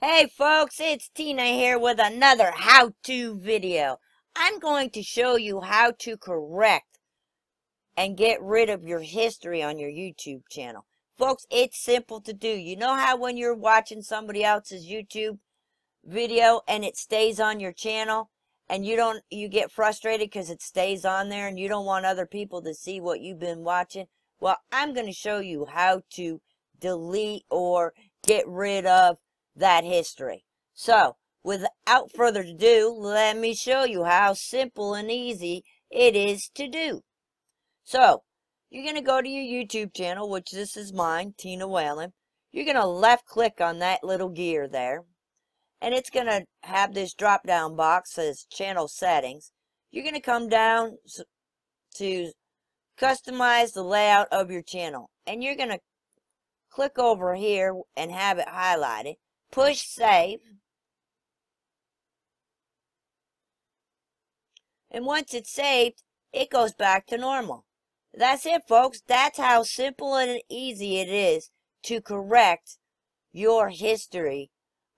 Hey folks, it's Tina here with another how-to video. I'm going to show you how to correct and get rid of your history on your YouTube channel. Folks, it's simple to do. You know how when you're watching somebody else's YouTube video and it stays on your channel and you get frustrated because it stays on there and you don't want other people to see what you've been watching? Well, I'm going to show you how to delete or get rid of that history. So, without further ado, let me show you how simple and easy it is to do. So, you're going to go to your YouTube channel, which this is mine, Tina Whalen. You're going to left click on that little gear there, and it's going to have this drop down box that says channel settings. You're going to come down to customize the layout of your channel, and you're going to click over here and have it highlighted. Push save, and once it's saved, it goes back to normal. That's it, folks. That's how simple and easy it is to correct your history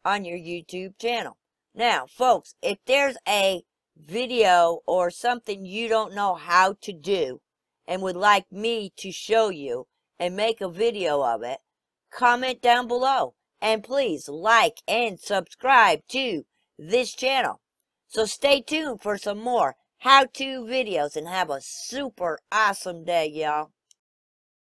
on your YouTube channel. Now, folks, if there's a video or something you don't know how to do and would like me to show you and make a video of it, comment down below. And please like and subscribe to this channel. So stay tuned for some more how-to videos and have a super awesome day, y'all.